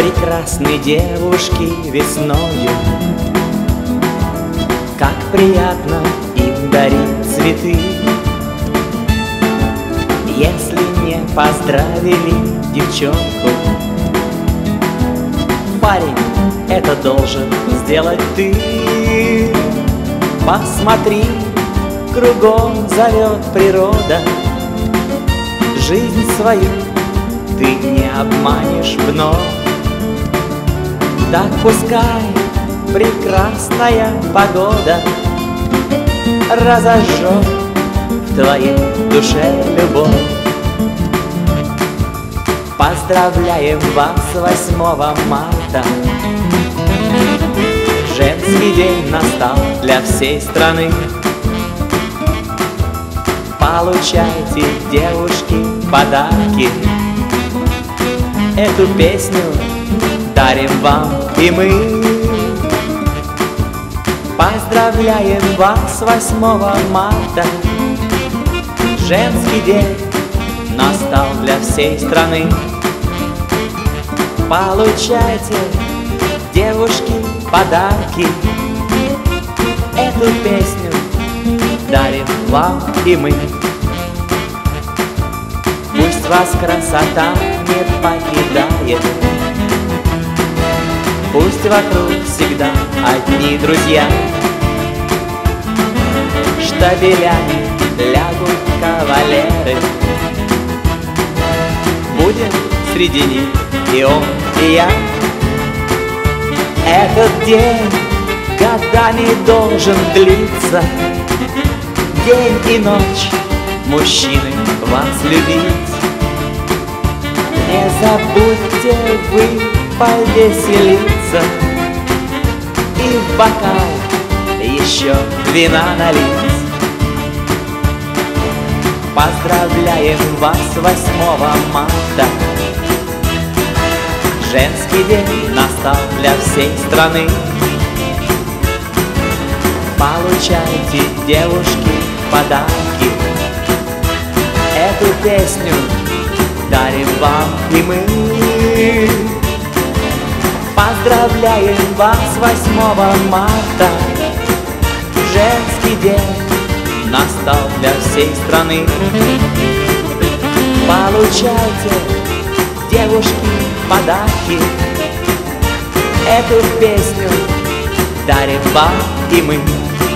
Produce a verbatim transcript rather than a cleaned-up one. прекрасны девушки весною, как приятно им дарить цветы. Если не поздравили девчонку, парень, это должен сделать ты. Посмотри, кругом зовет природа, жизнь свою ты не обманешь вновь. Так пускай прекрасная погода разожжет в твоей душе любовь. Поздравляем вас восьмого марта, женский день настал для всей страны. Получайте, девушки, подарки, эту песню дарим вам и мы. Поздравляем вас восьмого марта, женский день настал для всей страны. Получайте, девушки, подарки, эту песню дарим вам и мы. Пусть вас красота не покидает, пусть вокруг всегда одни друзья. Штабелями лягут кавалеры, будем среди них и он, и я. Этот день годами должен длиться, день и ночь мужчины вас любить. Не забудьте вы повеселиться и в бокал еще вина налить. Поздравляем вас восьмого марта, женский день настал для всей страны. Получайте, девушки, подарки, эту песню дарим вам и мы. Поздравляем вас восьмого марта, женский день настал для всей страны. Получайте, девушки, подарки, эту песню дарим вам и мы.